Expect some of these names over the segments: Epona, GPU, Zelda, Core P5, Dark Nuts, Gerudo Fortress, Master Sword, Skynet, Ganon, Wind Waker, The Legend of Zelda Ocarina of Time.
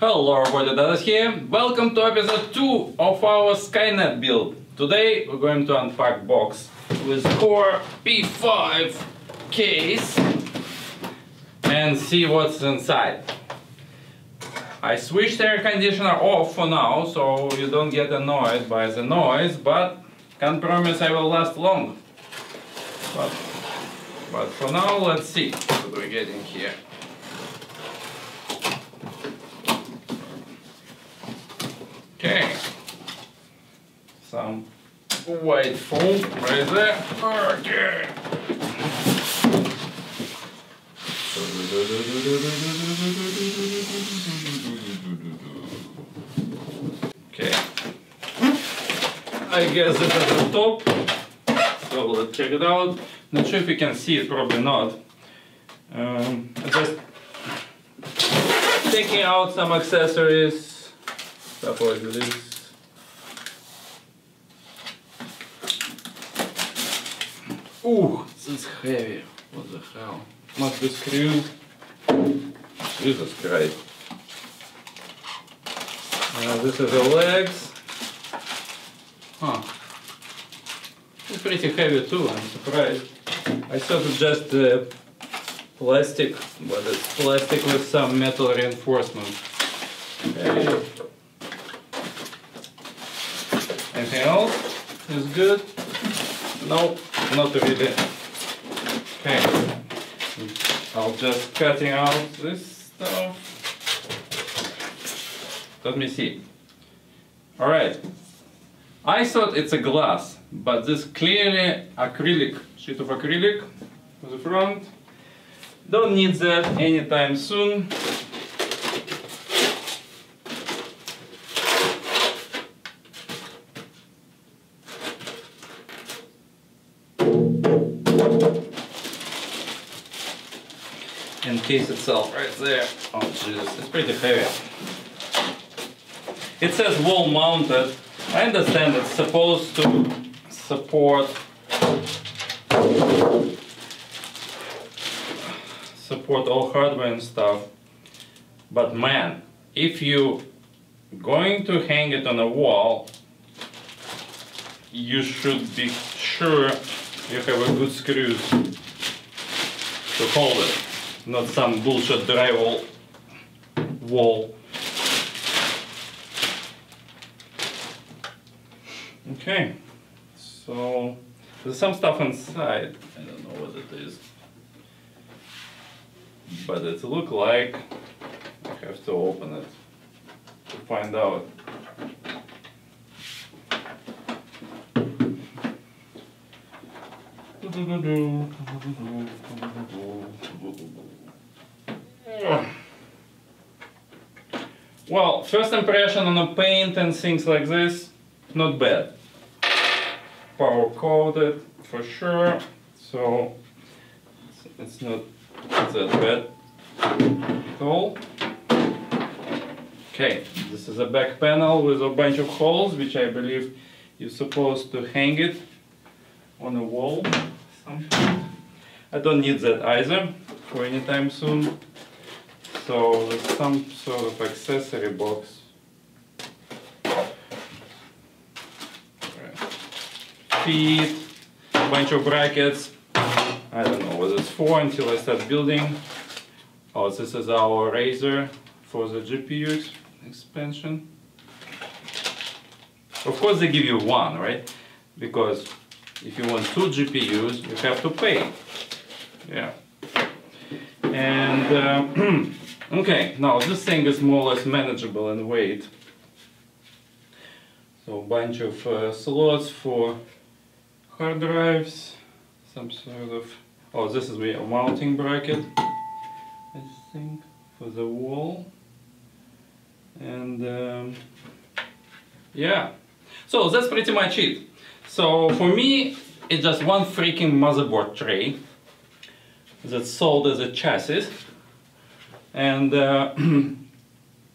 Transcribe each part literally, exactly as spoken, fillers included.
Hello everybody, that is here. Welcome to episode two of our Skynet build. Today we're going to unpack box with Core P five case and see what's inside. I switched air conditioner off for now, so you don't get annoyed by the noise, but can't promise I will last long. But, but for now, let's see what we're getting here. Okay, some white foam right there. Okay. Okay. I guess it's at the top. So let's check it out. Not sure if you can see it, probably not. Um, just taking out some accessories. Stuff like this. Ooh, this is heavy. What the hell? Must be screwed. Jesus Christ. Uh, this is the legs. Huh. It's pretty heavy too, I'm surprised. I thought it's just uh, plastic, but it's plastic with some metal reinforcement. Okay. Anything else is good? No, not really. Okay, I'll just cutting out this stuff. Let me see. All right. I thought it's a glass, but this clearly acrylic, sheet of acrylic on the front. Don't need that anytime soon. And case itself right there. Oh Jesus, it's pretty heavy. It says wall mounted. I understand it's supposed to support support all hardware and stuff. But man, if you going to hang it on a wall, you should be sure you have a good screws to hold it. Not some bullshit drywall wall. Okay, so there's some stuff inside. I don't know what it is, but it looks like I have to open it to find out. Well, first impression on the paint and things like this, not bad. Power coated for sure, so it's not that bad at all. Okay, this is a back panel with a bunch of holes, which I believe you're supposed to hang it on a wall. I don't need that either for any time soon. So there's some sort of accessory box. Right. Feet, a bunch of brackets. I don't know what it's for until I start building. Oh, this is our razor for the G P U expansion. Of course they give you one, right? Because if you want two G P Us, you have to pay. Yeah. And uh, okay, now this thing is more or less manageable in weight. So a bunch of uh, slots for hard drives, some sort of. Oh, this is a mounting bracket, I think, for the wall. And um, yeah, so that's pretty much it. So for me, it's just one freaking motherboard tray that's sold as a chassis, and uh,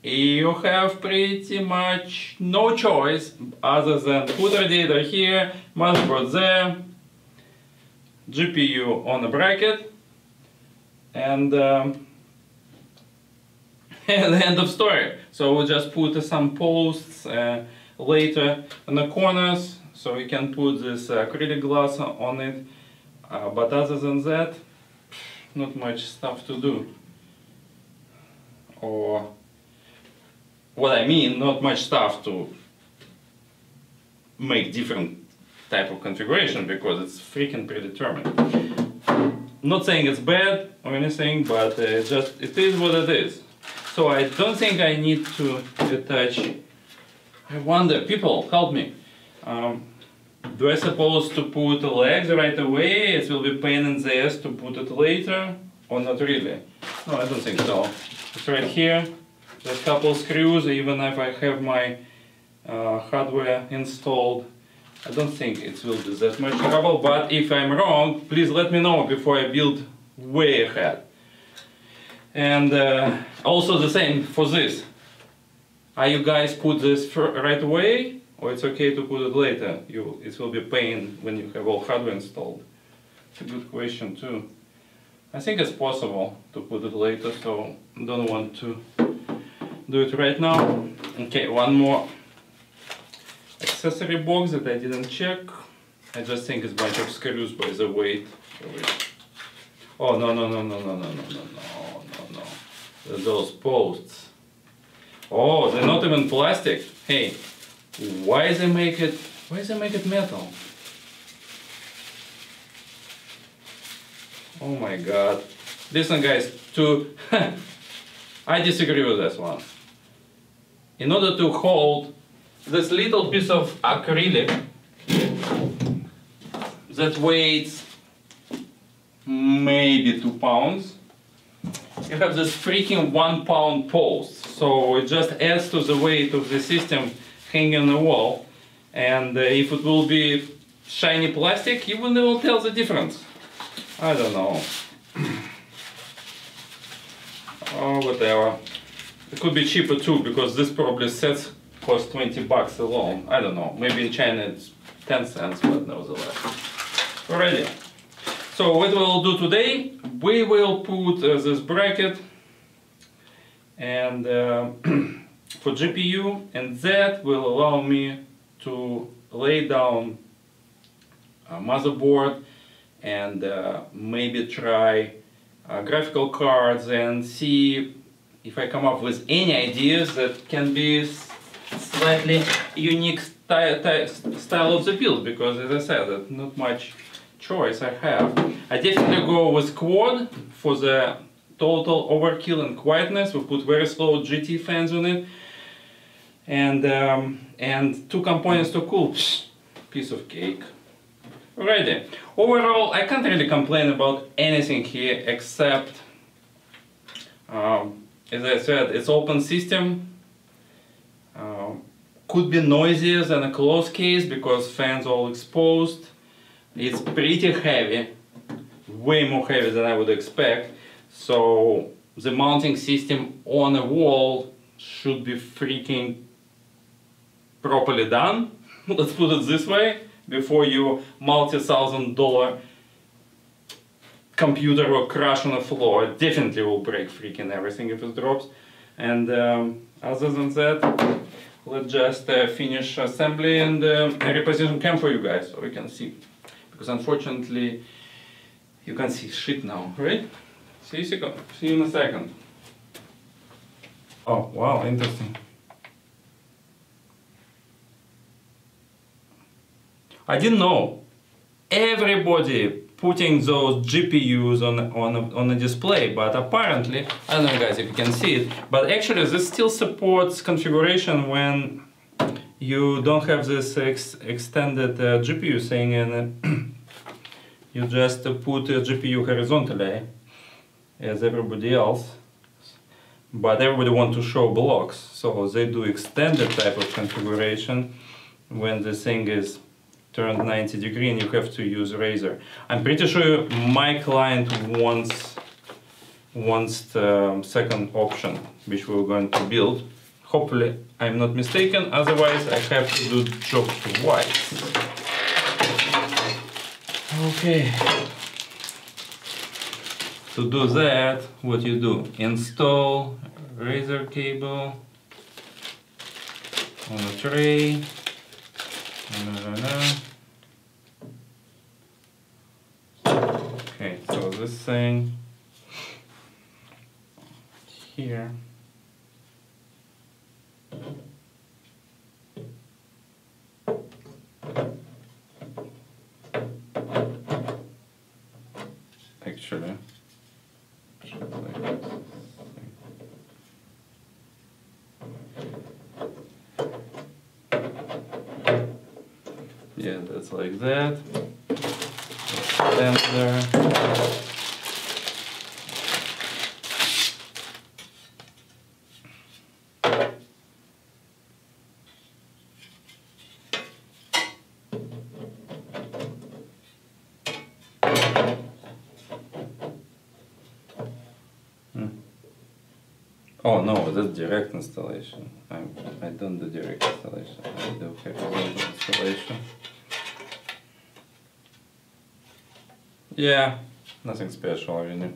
you have pretty much no choice other than put radiator here, motherboard there, G P U on a bracket, and um, End of story. So we'll just put uh, some posts uh, later on the corners, so we can put this uh, acrylic glass on it. Uh, but other than that, not much stuff to do. Or what I mean, not much stuff to make different type of configuration, because it's freaking predetermined. Not saying it's bad or anything, but uh, just it is what it is. So I don't think I need to attach. I wonder, people, help me. Um, do I suppose to put legs right away? It will be pain in the ass to put it later, or not really? No, I don't think so. It's right here. There's a couple screws, even if I have my uh, hardware installed. I don't think it will be that much trouble, but if I'm wrong, please let me know before I build way ahead. And uh, also the same for this. Are you guys put this right away, or it's okay to put it later? You, it will be pain when you have all hardware installed. It's a good question too. I think it's possible to put it later, so don't want to do it right now. Okay, one more accessory box that I didn't check. I just think it's a bunch of screws by the weight. Oh no no no no no no no no no no! Those posts. Oh, they're not even plastic. Hey, why they make it? Why they make it metal? Oh my god, this one, guys, too. I disagree with this one. In order to hold this little piece of acrylic that weighs maybe two pounds, you have this freaking one pound post. So it just adds to the weight of the system hanging on the wall. And uh, if it will be shiny plastic, you will never tell the difference. I don't know. Oh, whatever. It could be cheaper too, because this probably sets cost twenty bucks alone. I don't know. Maybe in China it's ten cents, but nevertheless. Alrighty. So what we'll do today, we will put uh, this bracket and uh, for G P U, and that will allow me to lay down a motherboard and uh, maybe try Uh, graphical cards and see if I come up with any ideas that can be slightly unique style of the build, because as I said, not much choice I have. I definitely go with quad for the total overkill and quietness. We put very slow G T fans on it, and um, and two components to cool. Piece of cake. Alrighty. Overall, I can't really complain about anything here, except, um, as I said, it's open system. Uh, could be noisier than a closed case because fans all exposed. It's pretty heavy, way more heavy than I would expect. So the mounting system on a wall should be freaking properly done. Let's put it this way. Before you multi-thousand dollar computer will crash on the floor. It definitely will break freaking everything if it drops. And um, other than that, let's just uh, finish assembly and uh, reposition cam for you guys, so you can see. Because unfortunately, you can't see shit now, right? See you, second. See you in a second. Oh, wow, interesting. I didn't know everybody putting those G P Us on on on a display, but apparently, I don't know, guys, if you can see it, but actually this still supports configuration when you don't have this ex extended uh, G P U thing, and uh, you just uh, put a G P U horizontally as everybody else. But everybody wants to show blocks, so they do extended type of configuration when the thing is turned ninety degree and you have to use razor. I'm pretty sure my client wants wants the second option, which we're going to build. Hopefully I'm not mistaken, otherwise I have to do job twice. Okay. To do that, what you do? Install razor cable on the tray. Na, na, na. Okay, so this thing here actually yeah, that's like that. Sensor. Hmm. Oh no, that's direct installation. I'm, I don't do direct installation. I do horizontal installation. Yeah, nothing special really.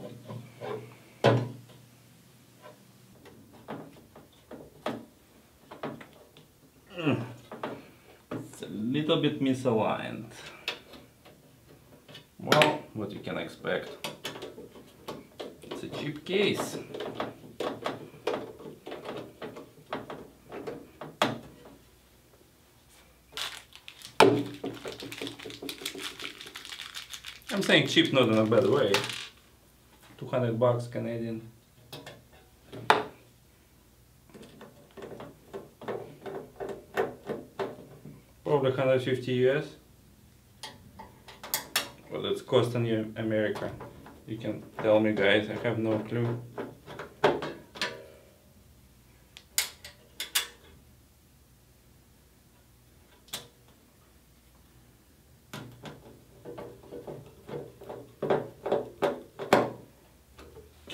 It's a little bit misaligned. Well, what you can expect. It's a cheap case. I'm saying cheap, not in a bad way. two hundred bucks Canadian. Probably one hundred fifty U S. Well, it's costing you America. You can tell me, guys, I have no clue.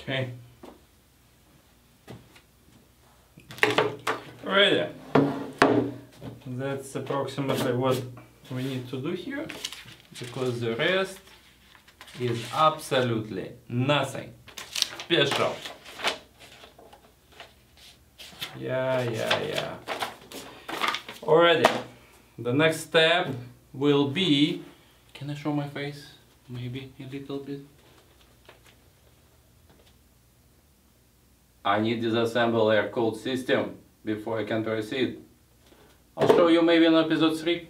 Okay. Alrighty. That's approximately what we need to do here, because the rest is absolutely nothing special. Yeah, yeah, yeah. Alrighty. The next step will be. Can I show my face? Maybe a little bit. I need to disassemble air cooled system before I can proceed. I'll show you maybe in episode three.